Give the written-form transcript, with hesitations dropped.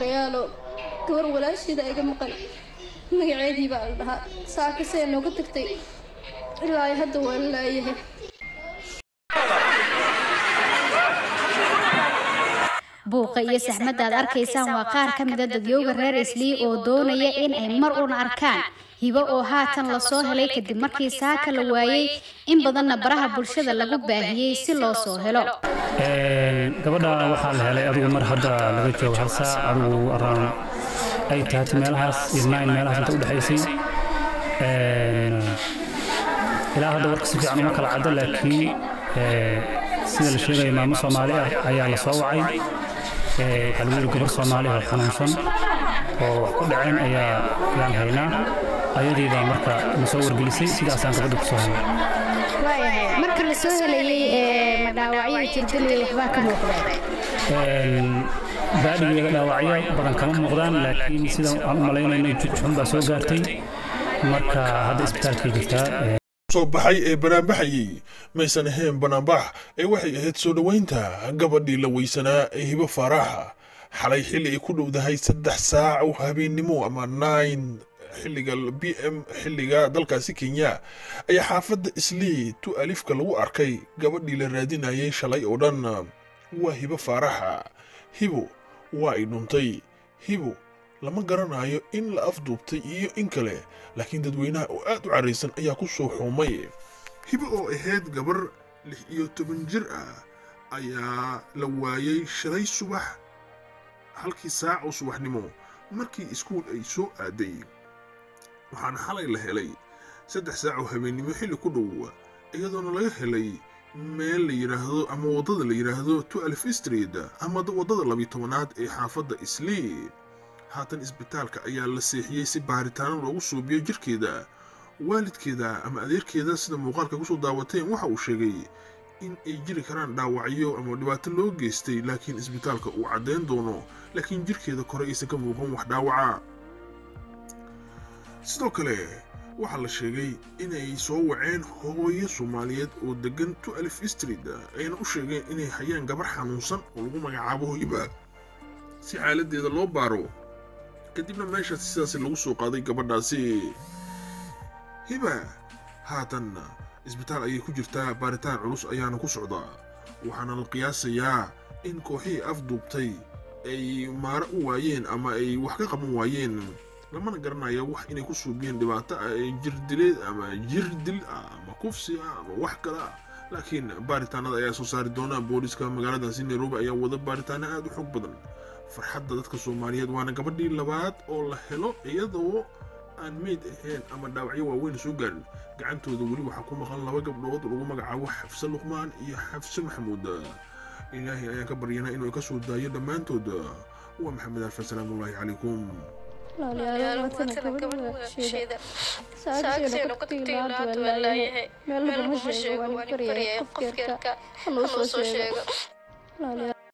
أنا كبر ولا شيء ده يجمع قلب مقعدي بقى لها ساعة سنة وقت كتير لا يهد ولا يه. بوقا iyo saxmadaad arkaysaan waa qaar ka mid ah dadweynaha reer Isli oo doonaya in ay mar uun arkaan hibo oo haatan la soo helay kadib markii saaka la waayay in badanna baraha bulshada lagu baahiyay si loo soo helo. Gabadha waxaan helay adigu mar hadda laga joogo hal saac adigu around ay tahay meelahaas ismaayil meelahaas inta u dhaxaysay ilaa hadda warka si fiican uma kala cadda laakiin sida la sheegay maamo Soomaali ah ayaa la soo wacay. حلوين كبر صومالي الحنوشن وكل عين أيا لان هينا أيدي إذا مركا مصور جلسي سيدا سان كبر دكسوها مركا السوها اللي مداوعية تدل حباك مقدام بعد مداوعية بدن كمان مقدام لكن سيدا ملايين إني تجمع بسوق قرتي مركا هذا إسبتار كيجتا صباحي بنابحي ميسان هين بنابح وحي اهد سودوينتا قبضي لويسانا اهيب فراحة حالي حلي كدو دهي 6 ساعة وهابين نمو اما 9 حلقة البي ام حلقة دالكا سيكينيا اي حافد اسلي تو الف كالو اركي قبضي لرادين اي شلي اودان وهيب فراحة هيبو وايدونتي هيبو لما قرنا أيو إن الأفضل تيجي إنكله لكن تدوينا وقت عريسن أيها كوسو حمية هيبقوا إهاد قبر ليو تبنجرة أيها لواي شري صبح هلكي ساعة صبح نمو مركي إسكول أي سوء عادي وحن حلي لهلي 6 ساعة هبيني محل كدوة أيضا لا يهلي مال يرهدو أما وضد اللي يرهدو 12 ستريد أما وضد اللي بيتمنات أي حافظة إسلي هاتن إسبتالك أيا لسيحيي سي باريتان لوغسو بيو جير كيدا والد كيدا أما أدير كيدا سيدا موغالكا كوسو داواتين وحاو شاقي إن أي جير كران داوعيو أما دباتن لوغ جيستي لكن إسبتالك أو عدين دونو لكن جير كيدا كوريسا كموغم وح داوعا سيدوكالي وحالا شاقي إن أي سووعين هوية سوماليات أو دقن 12 ستريدا أينا أو شاقي إن أي حيان قبر حانوسان ولغو مقعابو هيبا سي عالد ديدا لو بارو كدبنا ماشي سياسي لوسو قاضي قبلنا سي هبا هاتن اسبتال اي كجرتا بارتان علوس ايانا كسعدا وحنا القياس يا ان كوحي افضبتي اي مارقو وايين اما اي وحقاق موايين لما نقرنا يا وح اني كسو بيين دباتا اي جردليد اما جردل اما كفسي اما وحكلا لكن بارتان هذا اي سوساري دونا بوليسكا مقالة سي نيروبا اي وضا بارتان ادو حق بدن فرحدة دادك الصوماليات وانا قبدي اللبات او لحلو ايضو ان ميد اهين اما داوعيو وين سوغان قعنتو دولي وحكومة خلنا وقبل وضو لغو مقعاو حفص اللقمان اي حفص محمود الهي ايا كبرينا انو يكسو دايا دمانتو دا ومحمد الف سلام الله عليكم لا لا لا واتنا كبر شيدا ساكسينو كتيلات ولا يهي مالو مجيغو واني بريا قفكيركا خلوصو شيغو لا لا